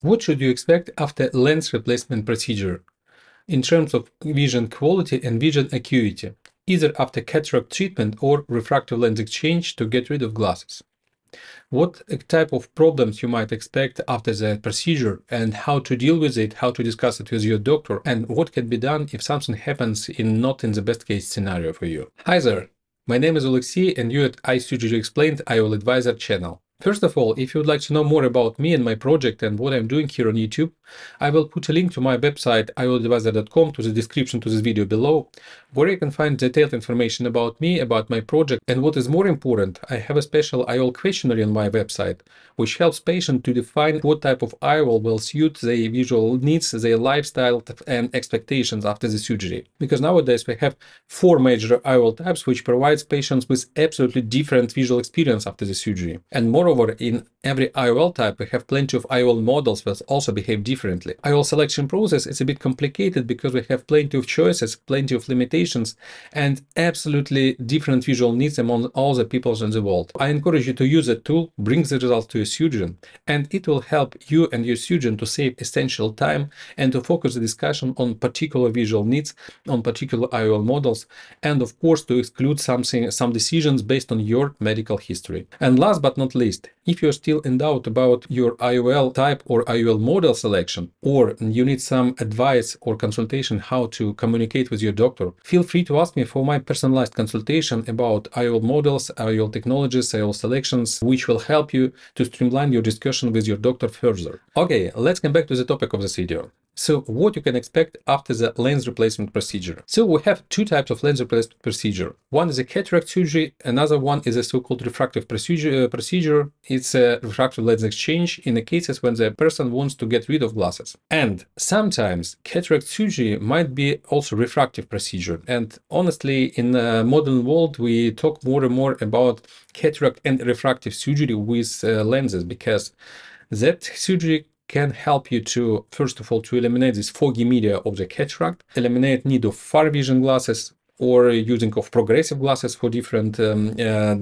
What should you expect after lens replacement procedure in terms of vision quality and vision acuity, either after cataract treatment or refractive lens exchange to get rid of glasses? What type of problems you might expect after the procedure and how to deal with it, how to discuss it with your doctor, and what can be done if something happens not in the best case scenario for you. Hi there, my name is Alex and you're at Eye Surgery Explained IOL Advisor channel. First of all, if you would like to know more about me and my project and what I'm doing here on YouTube, I will put a link to my website IOL-adviser.com to the description to this video below, where you can find detailed information about me, about my project, and what is more important, I have a special IOL questionnaire on my website, which helps patients to define what type of IOL will suit their visual needs, their lifestyle, and expectations after the surgery. Because nowadays we have four major IOL types, which provides patients with absolutely different visual experience after the surgery. And moreover, in every IOL type, we have plenty of IOL models that also behave differently. IOL selection process is a bit complicated because we have plenty of choices, plenty of limitations, and absolutely different visual needs among all the peoples in the world. I encourage you to use that tool, bring the results to your surgeon, and it will help you and your surgeon to save essential time and to focus the discussion on particular visual needs, on particular IOL models, and of course to exclude some decisions based on your medical history. And last but not least, if you're still in doubt about your IOL type or IOL model selection, or you need some advice or consultation how to communicate with your doctor, feel free to ask me for my personalized consultation about IOL models, IOL technologies, IOL selections, which will help you to streamline your discussion with your doctor further. Okay, let's come back to the topic of this video. So what you can expect after the lens replacement procedure. So we have two types of lens replacement procedure. One is a cataract surgery, another one is a so-called refractive procedure. It's a refractive lens exchange in the cases when the person wants to get rid of glasses. And sometimes cataract surgery might be also refractive procedure. And honestly, in the modern world, we talk more and more about cataract and refractive surgery with lenses, because that surgery can help you to, first of all, to eliminate this foggy media of the cataract, eliminate need of far vision glasses or using of progressive glasses for different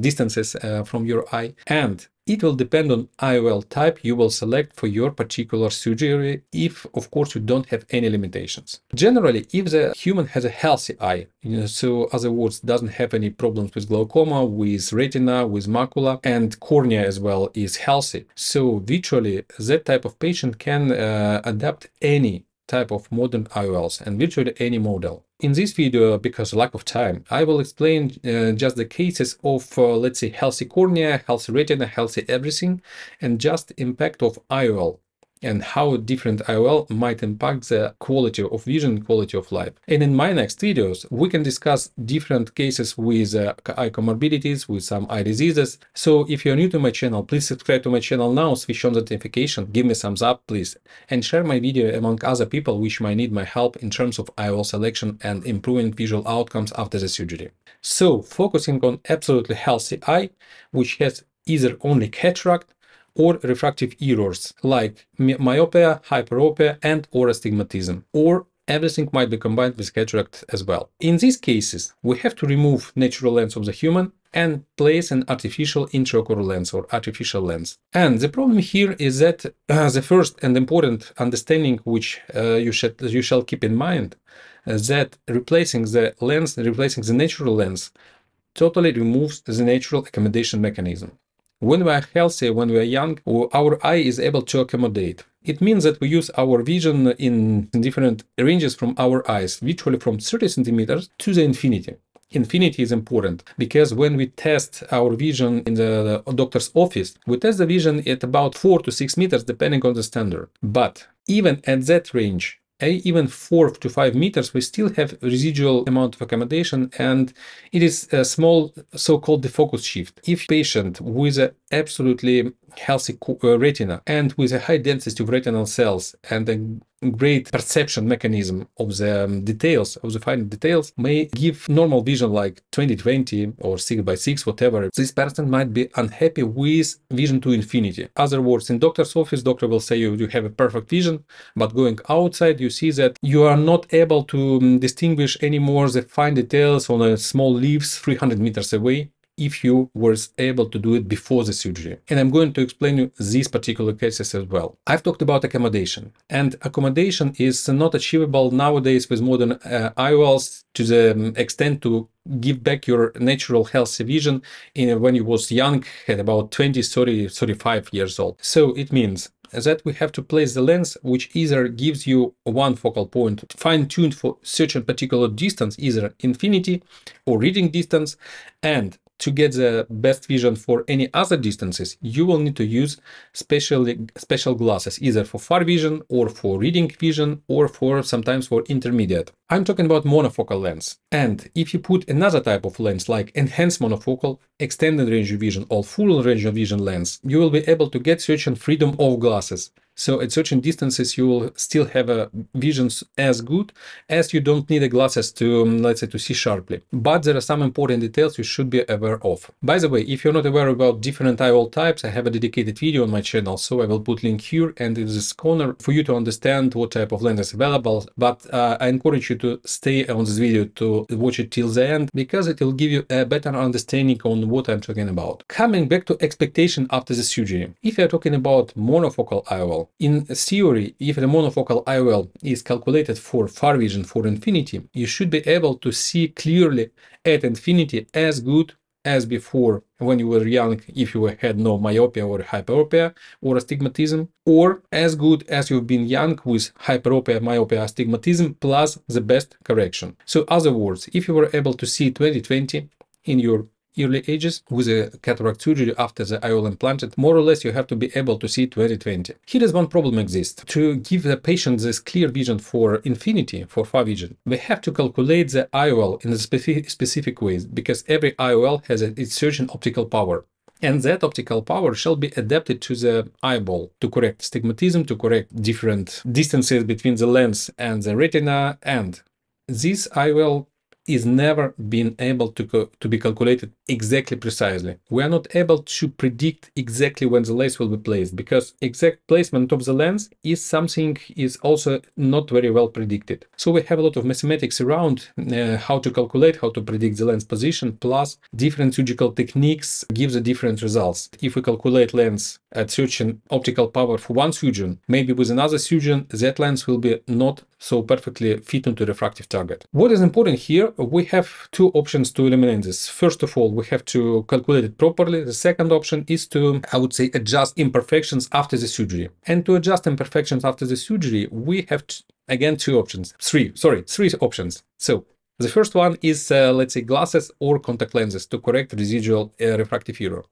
distances from your eye. And it will depend on IOL type you will select for your particular surgery, if, of course, you don't have any limitations. Generally, if the human has a healthy eye, so other words, doesn't have any problems with glaucoma, with retina, with macula, and cornea as well is healthy. So virtually, that type of patient can adapt any type of modern IOLs and virtually any model. In this video, because of lack of time, I will explain just the cases of, let's say, healthy cornea, healthy retina, healthy everything, and just impact of IOL and how different IOL might impact the quality of vision, quality of life. And in my next videos, we can discuss different cases with eye comorbidities, with some eye diseases. So if you're new to my channel, please subscribe to my channel now, switch on the notification, give me thumbs up, please, and share my video among other people which might need my help in terms of IOL selection and improving visual outcomes after the surgery. So focusing on absolutely healthy eye, which has either only cataract or refractive errors like myopia, hyperopia, and or astigmatism, or everything might be combined with cataract as well. In these cases, we have to remove natural lens of the human and place an artificial intraocular lens or artificial lens. And the problem here is that the first and important understanding which you shall keep in mind is that replacing the natural lens totally removes the natural accommodation mechanism. When we are healthy, when we are young, our eye is able to accommodate. It means that we use our vision in different ranges from our eyes, virtually from 30 centimeters to the infinity. Infinity is important because when we test our vision in the doctor's office, we test the vision at about 4 to 6 meters, depending on the standard. But even at that range, even 4 to 5 meters, we still have residual amount of accommodation, and it is a small so-called defocus shift. If patient with an absolutely healthy retina and with a high density of retinal cells and a great perception mechanism of the details, of the fine details, may give normal vision like 20/20 or 6x6, whatever, this person might be unhappy with vision to infinity. Other words, in doctor's office, doctor will say you have a perfect vision, but going outside, you see that you are not able to distinguish anymore the fine details on a small leaves 300 meters away. if you were able to do it before the surgery. And I'm going to explain you these particular cases as well. I've talked about accommodation, and accommodation is not achievable nowadays with modern IOLs to the extent to give back your natural healthy vision in when you was young, at about 20, 30, 35 years old. So it means that we have to place the lens which either gives you one focal point fine-tuned for certain particular distance, either infinity or reading distance, and to get the best vision for any other distances, you will need to use special glasses, either for far vision or for reading vision or for sometimes for intermediate. I'm talking about monofocal lens. And if you put another type of lens like enhanced monofocal, extended range of vision or full range of vision lens, you will be able to get certain freedom of glasses. So at certain distances, you will still have visions as good as you don't need the glasses to, let's say, to see sharply. But there are some important details you should be aware of. By the way, if you're not aware about different IOL types, I have a dedicated video on my channel, so I will put link here and in this corner for you to understand what type of lens is available. But I encourage you to stay on this video to watch it till the end, because it will give you a better understanding on what I'm talking about. Coming back to expectation after the surgery. If you're talking about monofocal IOL, in theory, if the monofocal IOL is calculated for far vision for infinity, you should be able to see clearly at infinity as good as before when you were young, if you had no myopia or hyperopia or astigmatism, or as good as you've been young with hyperopia, myopia, astigmatism plus the best correction. So in other words, if you were able to see 20/20 in your early ages with a cataract surgery after the IOL implanted, more or less you have to be able to see 20/20. Here is one problem exists. To give the patient this clear vision for infinity, for far vision, we have to calculate the IOL in a specific way, because every IOL has its certain optical power. And that optical power shall be adapted to the eyeball to correct astigmatism, to correct different distances between the lens and the retina. And this IOL is never been able to be calculated exactly precisely. We are not able to predict exactly when the lens will be placed, because exact placement of the lens is something is also not very well predicted. So we have a lot of mathematics around how to calculate, how to predict the lens position, plus different surgical techniques give the different results. If we calculate lens at certain optical power for one surgeon, maybe with another surgeon, that lens will be not so perfectly fit into refractive target. What is important here, we have two options to eliminate this. First of all, we have to calculate it properly. The second option is to, I would say, adjust imperfections after the surgery. And to adjust imperfections after the surgery, we have, again, three options. So the first one is, let's say, glasses or contact lenses to correct residual refractive error.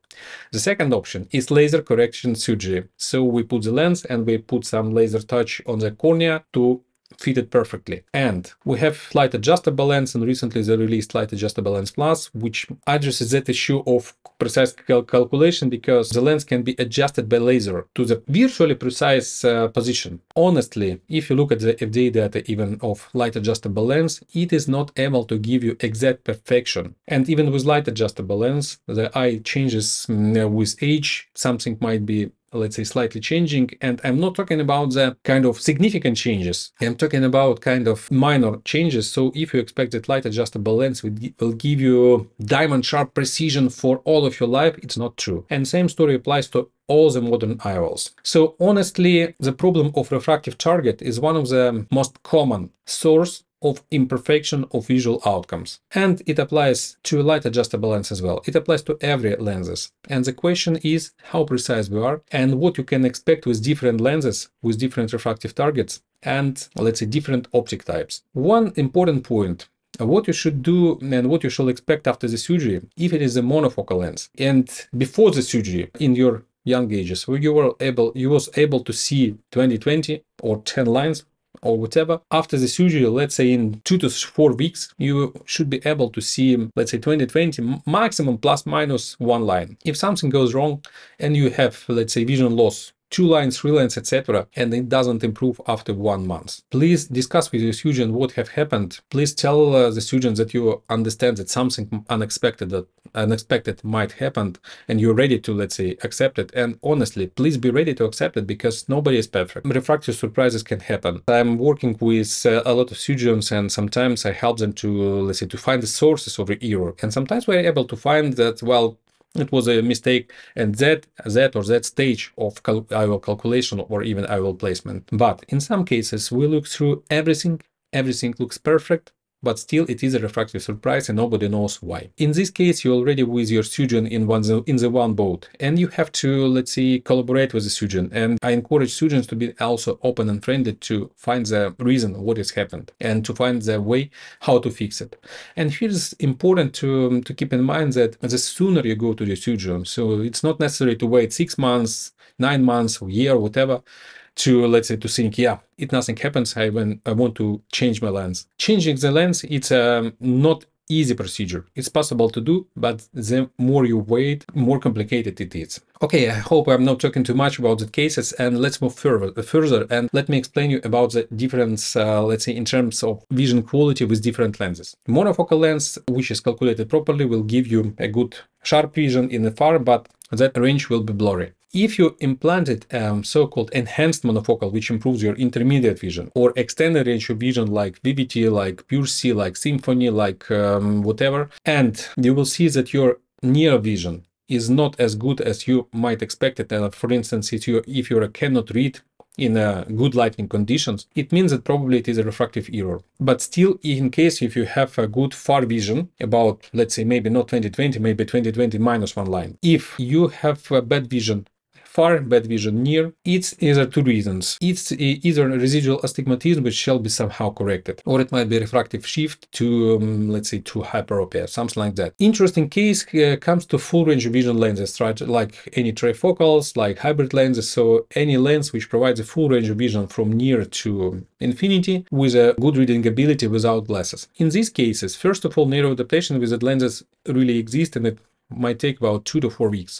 The second option is laser correction surgery. So we put the lens and we put some laser touch on the cornea to fit it perfectly. And we have Light Adjustable Lens, and recently they released Light Adjustable Lens Plus, which addresses that issue of precise calculation, because the lens can be adjusted by laser to the virtually precise position. Honestly, if you look at the FDA data even of Light Adjustable Lens, it is not able to give you exact perfection. And even with Light Adjustable Lens, the eye changes with age, something might be, let's say, slightly changing. And I'm not talking about the kind of significant changes. I'm talking about kind of minor changes. So if you expect that Light Adjustable Lens will give you diamond sharp precision for all of your life, it's not true. And same story applies to all the modern IOLs. So honestly, the problem of refractive target is one of the most common source of imperfection of visual outcomes. And it applies to Light Adjustable Lens as well. It applies to every lenses. And the question is how precise we are and what you can expect with different lenses, with different refractive targets and, let's say, different optic types. One important point, what you should do and what you shall expect after the surgery, if it is a monofocal lens. And before the surgery, in your young ages, where you was able to see 20/20 or 10 lines, or whatever. After the surgery, let's say in 2 to 4 weeks, you should be able to see, let's say, 20/20 maximum plus minus one line. If something goes wrong and you have, let's say, vision loss 2 lines, 3 lines, etc., and it doesn't improve after 1 month. Please discuss with your surgeon what have happened. Please tell the surgeon that you understand that something unexpected might happen, and you're ready to, let's say, accept it. And honestly, please be ready to accept it, because nobody is perfect. Refractive surprises can happen. I'm working with a lot of surgeons, and sometimes I help them to, let's say, to find the sources of the error. And sometimes we're able to find that, well, it was a mistake, and that stage of IOL calculation or even IOL placement. But in some cases, we look through everything looks perfect, but still it is a refractive surprise and nobody knows why. In this case, you're already with your surgeon in the one boat, and you have to, let's say, collaborate with the surgeon. And I encourage surgeons to be also open and friendly to find the reason what has happened and to find the way how to fix it. And here's important to keep in mind that the sooner you go to the surgeon, so it's not necessary to wait 6 months, 9 months, a year, whatever, to, let's say, to think, yeah, if nothing happens, I want to change my lens. Changing the lens, it's not easy procedure. It's possible to do, but the more you wait, more complicated it is. Okay, I hope I'm not talking too much about the cases, and let's move further and let me explain you about the difference, let's say, in terms of vision quality with different lenses. Monofocal lens, which is calculated properly, will give you a good sharp vision in the far, but that range will be blurry. If you implanted so-called enhanced monofocal, which improves your intermediate vision, or extended range of vision like BBT, like Pure C, like Symfony, like whatever, and you will see that your near vision is not as good as you might expect it. And for instance, if you cannot read in good lighting conditions, it means that probably it is a refractive error. But still, in case if you have a good far vision, about, let's say, maybe not 20/20, maybe 20/20 minus 1 line, if you have a bad vision far, bad vision near, it's either 2 reasons. It's either residual astigmatism, which shall be somehow corrected, or it might be refractive shift to, let's say, to hyperopia, something like that. Interesting case comes to full range of vision lenses, right? Like any trifocals, like hybrid lenses, so any lens which provides a full range of vision from near to infinity with a good reading ability without glasses. In these cases, first of all, narrow adaptation with the lenses really exists, and it might take about 2 to 4 weeks.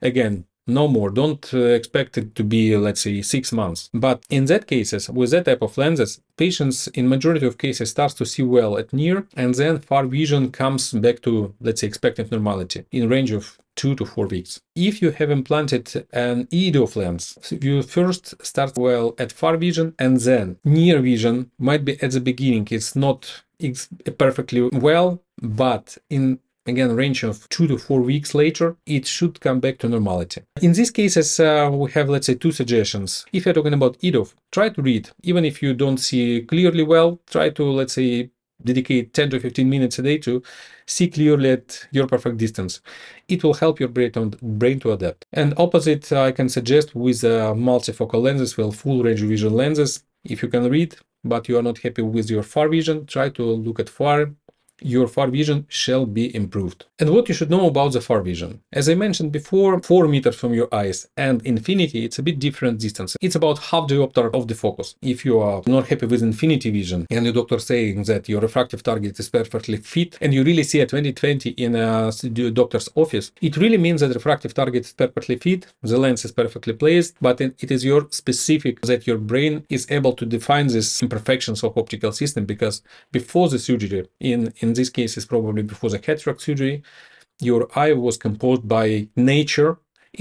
Again, no more. Don't expect it to be, let's say, 6 months. But in that cases, with that type of lenses, patients in majority of cases starts to see well at near, and then far vision comes back to, let's say, expected normality in range of 2 to 4 weeks. If you have implanted an EDOF lens, you first start well at far vision, and then near vision might be at the beginning. It's not perfectly well, but in again, range of 2 to 4 weeks later, it should come back to normality. In these cases, we have, let's say, 2 suggestions. If you're talking about EDOF, try to read. Even if you don't see clearly well, try to, let's say, dedicate 10 to 15 minutes a day to see clearly at your perfect distance. It will help your brain to adapt. And opposite, I can suggest with multifocal lenses, well, full range of vision lenses. If you can read, but you are not happy with your far vision, try to look at far. Your far vision shall be improved. And what you should know about the far vision. As I mentioned before, 4 meters from your eyes and infinity, it's a bit different distance. It's about half diopter of the focus. If you are not happy with infinity vision and the doctor saying that your refractive target is perfectly fit and you really see a 20/20 in a doctor's office, it really means that the refractive target is perfectly fit, the lens is perfectly placed, but it is your specific that your brain is able to define these imperfections of optical system, because before the surgery, in this case is probably before the cataract surgery, your eye was composed by nature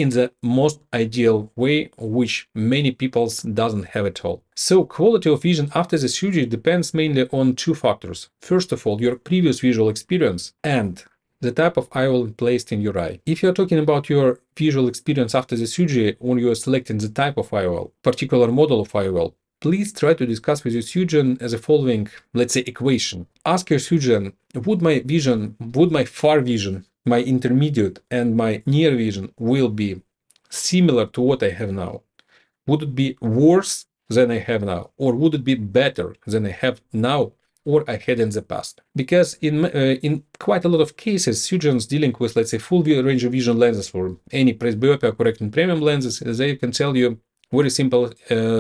in the most ideal way, which many people doesn't have at all. So quality of vision after the surgery depends mainly on 2 factors. First of all, your previous visual experience and the type of IOL placed in your eye. If you're talking about your visual experience after the surgery when you are selecting the type of IOL, particular model of IOL, please try to discuss with your surgeon as a following, let's say, equation. Ask your surgeon, would my far vision, my intermediate and my near vision will be similar to what I have now? Would it be worse than I have now? Or would it be better than I have now or I had in the past? Because in quite a lot of cases, surgeons dealing with, let's say, full range of vision lenses or any presbyopia correcting premium lenses, they can tell you very simple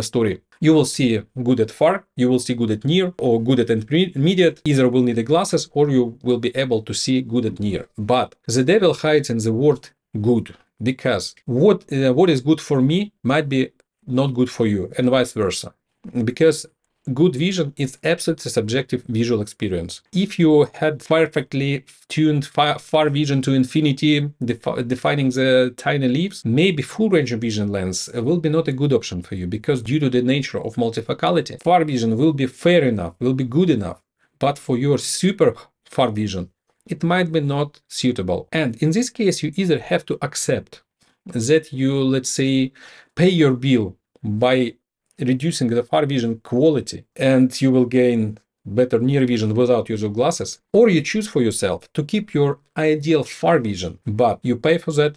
story. You will see good at far, you will see good at near, or good at intermediate. Either will need the glasses or you will be able to see good at near. But the devil hides in the word good. because what is good for me might be not good for you, and vice versa, because good vision is absolutely subjective visual experience. If you had perfectly tuned far vision to infinity, defining the tiny leaves, maybe full range of vision lens will be not a good option for you, because due to the nature of multifocality, far vision will be fair enough, will be good enough, but for your super far vision, it might be not suitable. And in this case, you either have to accept that you, let's say, pay your bill by reducing the far vision quality, and you will gain better near vision without use of glasses, or you choose for yourself to keep your ideal far vision, but you pay for that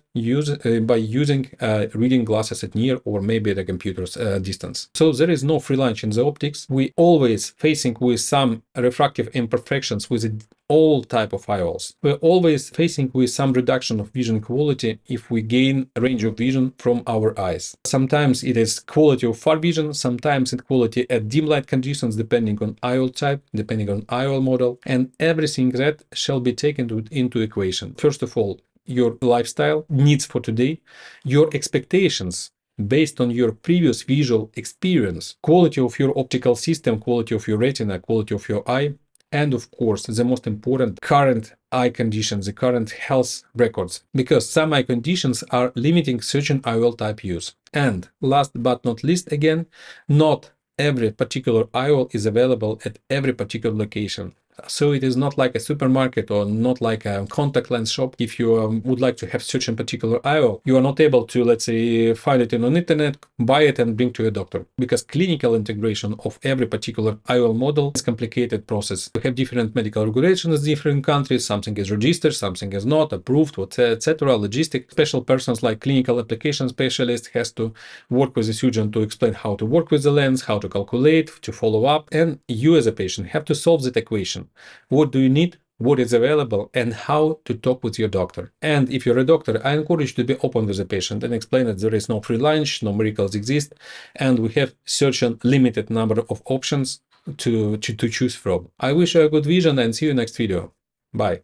by using reading glasses at near or maybe at a computer's distance. So there is no free lunch in the optics. We always facing with some refractive imperfections with all type of IOLs. We're always facing with some reduction of vision quality if we gain range of vision from our eyes. Sometimes it is quality of far vision, sometimes it's quality at dim light conditions, depending on IOL type, depending on IOL model, and everything that shall be taken into equation. First of all, your lifestyle needs for today, your expectations based on your previous visual experience, quality of your optical system, quality of your retina, quality of your eye, and of course, the most important, current eye conditions, the current health records, because some eye conditions are limiting certain IOL type use. And last but not least, again, not every particular IOL is available at every particular location. So it is not like a supermarket or not like a contact lens shop. If you would like to have certain particular IOL, you are not able to, let's say, find it on the internet, buy it and bring to a doctor, because clinical integration of every particular IOL model is a complicated process. We have different medical regulations in different countries. Something is registered, something is not approved, etc. Logistic special persons like clinical application specialist has to work with the surgeon to explain how to work with the lens, how to calculate, to follow up, and you as a patient have to solve that equation. What do you need, what is available, and how to talk with your doctor. And if you're a doctor, I encourage you to be open with the patient and explain that there is no free lunch, no miracles exist, and we have certain limited number of options to choose from. I wish you a good vision and see you next video. Bye.